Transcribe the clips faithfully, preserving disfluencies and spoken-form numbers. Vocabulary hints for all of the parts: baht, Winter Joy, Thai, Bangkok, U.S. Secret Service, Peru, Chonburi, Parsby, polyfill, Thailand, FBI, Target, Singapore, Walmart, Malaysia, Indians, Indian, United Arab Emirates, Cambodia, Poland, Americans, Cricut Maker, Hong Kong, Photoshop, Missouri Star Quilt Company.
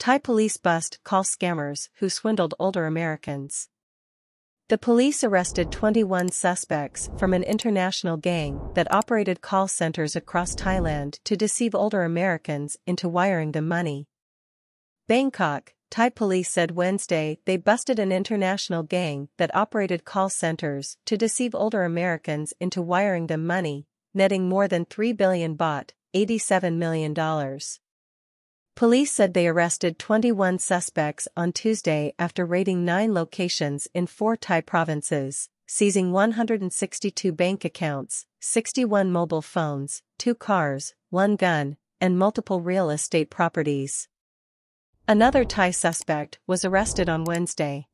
Thai police bust call scammers who swindled older Americans. The police arrested twenty-one suspects from an international gang that operated call centers across Thailand to deceive older Americans into wiring them money. Bangkok, Thai police said Wednesday they busted an international gang that operated call centers to deceive older Americans into wiring them money, netting more than three billion baht, eighty-seven million dollars. Police said they arrested twenty-one suspects on Tuesday after raiding nine locations in four Thai provinces, seizing one hundred sixty-two bank accounts, sixty-one mobile phones, two cars, one gun, and multiple real estate properties. Another Thai suspect was arrested on Wednesday.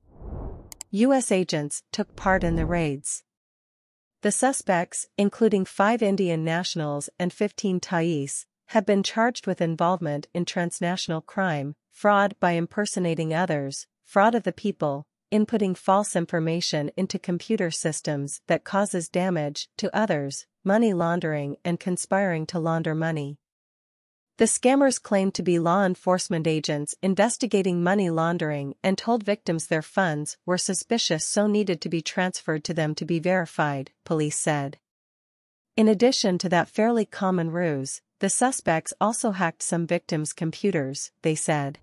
U S agents took part in the raids. The suspects, including five Indian nationals and fifteen Thais, have been charged with involvement in transnational crime, fraud by impersonating others, fraud of the people, inputting false information into computer systems that causes damage to others, money laundering and conspiring to launder money. The scammers claimed to be law enforcement agents investigating money laundering and told victims their funds were suspicious so needed to be transferred to them to be verified, police said. In addition to that fairly common ruse, the suspects also hacked some victims' computers, they said.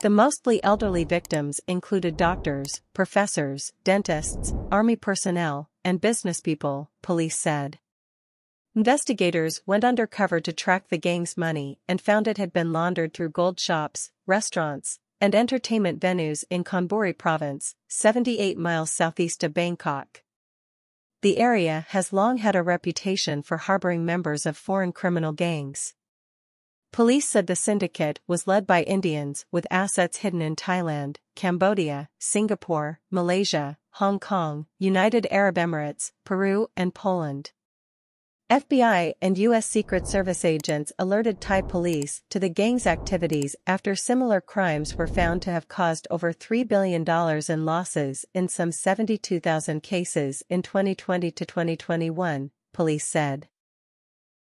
The mostly elderly victims included doctors, professors, dentists, army personnel, and business people, police said. Investigators went undercover to track the gang's money and found it had been laundered through gold shops, restaurants, and entertainment venues in Chonburi province, seventy-eight miles southeast of Bangkok. The area has long had a reputation for harboring members of foreign criminal gangs. Police said the syndicate was led by Indians with assets hidden in Thailand, Cambodia, Singapore, Malaysia, Hong Kong, United Arab Emirates, Peru, and Poland. F B I and U S Secret Service agents alerted Thai police to the gang's activities after similar crimes were found to have caused over three billion dollars in losses in some seventy-two thousand cases in twenty twenty to twenty twenty-one, police said.